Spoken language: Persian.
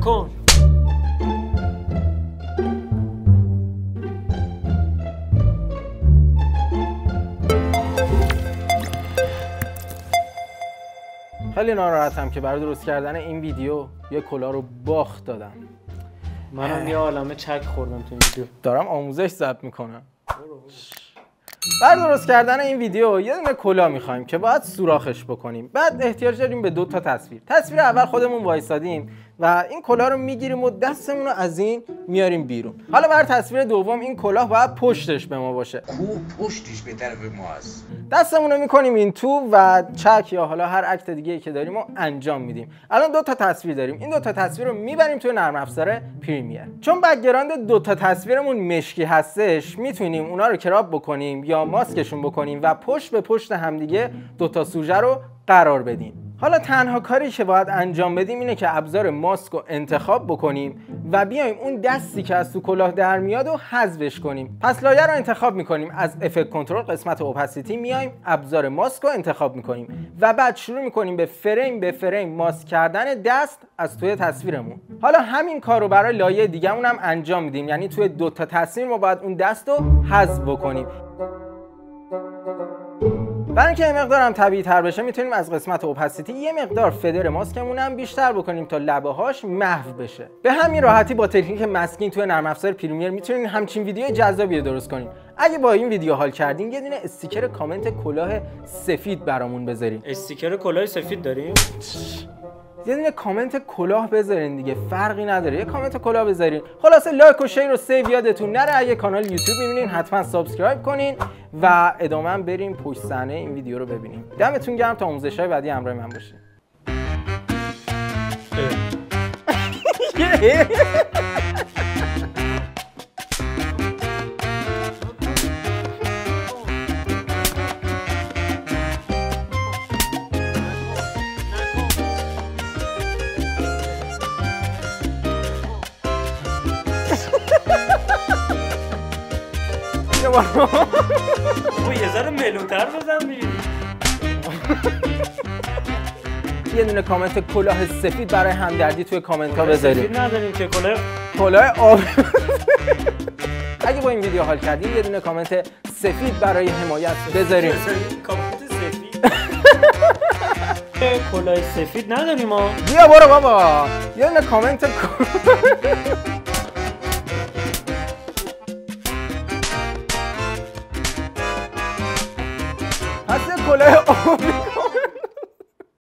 نکن. خیلی ناراحتم که برای درست کردن این ویدیو یه کلاه رو باخت دادم. منم یه عالمه چک خوردم تو این ویدیو. دارم آموزش ضبط میکنم. برای درست کردن این ویدیو یه دونه کلاه میخوایم که باید سوراخش بکنیم. بعد احتیاج داریم به 2 تا تصویر. تصویر اول خودمون وایسادیم و این کلاه رو میگیریم و دستمون رو از این میاریم بیرون. حالا برای تصویر دوم این کلاه باید پشتش به ما باشه. کو پشتش به طرف ما است. دستمون رو میکنیم این تو و چک یا حالا هر اکت دیگه که داریم رو انجام میدیم. الان 2 تا تصویر داریم. این 2 تا تصویر رو میبریم توی نرم افزار پریمیر. چون بک‌گراند 2 تا تصویرمون مشکی هستش، میتونیم اونا رو کراپ بکنیم یا ماسکشون بکنیم و پشت به پشت همدیگه 2 تا سوژه رو قرار بدیم. حالا تنها کاری که باید انجام بدیم اینه که ابزار ماسک رو انتخاب بکنیم و بیایم اون دستی که از تو کلاه در میاد رو حذفش کنیم. پس لایه رو انتخاب میکنیم، از افکت کنترل قسمت اوپاسیتی میایم ابزار ماسک رو انتخاب میکنیم و بعد شروع میکنیم به فریم به فریم ماسک کردن دست از توی تصویرمون. حالا همین کار رو برای لایه دیگه‌مون هم انجام میدیم، یعنی توی 2 تا تصویر ما باید اون دست رو حذف بکنیم. برای اینکه یه مقدارم طبیعی تر بشه میتونیم از قسمت اوپاسیتی یه مقدار فدر ماسکمون هم بیشتر بکنیم تا لبه هاش محو بشه. به همین راحتی با تکنیک مسکینگ توی نرم افزار پریمیر میتونین همچین ویدیوی جذابی رو درست کنیم. اگه با این ویدیو حال کردین یه دونه استیکر کامنت کلاه سفید برامون بذارین. استیکر کلاه سفید داریم؟ یه دونه کامنت کلاه بذارین دیگه، فرقی نداره یه کامنت کلاه بذارین. خلاصه لایک و شیر و سیو یادتون نره. اگه کانال یوتیوب میبینین حتما سابسکرایب کنین و ادامه هم بریم پشت صحنه این ویدیو رو ببینیم. دمتون گرم، تا آموزش‌های بعدی همراه من باشین. تو یه ذره ملوتر بزن میگی. یه دونه کامنت کلاه سفید برای همدردی توی کامنت ها بذارید. سفید نداریم که کلاه آب. اگه با این ویدیو حال کردید یه دونه کامنت سفید برای حمایت بذارید. کامنت سفید. کلاه سفید نداریم ما. بیا برو بابا. یه دونه کامنت کلاه آب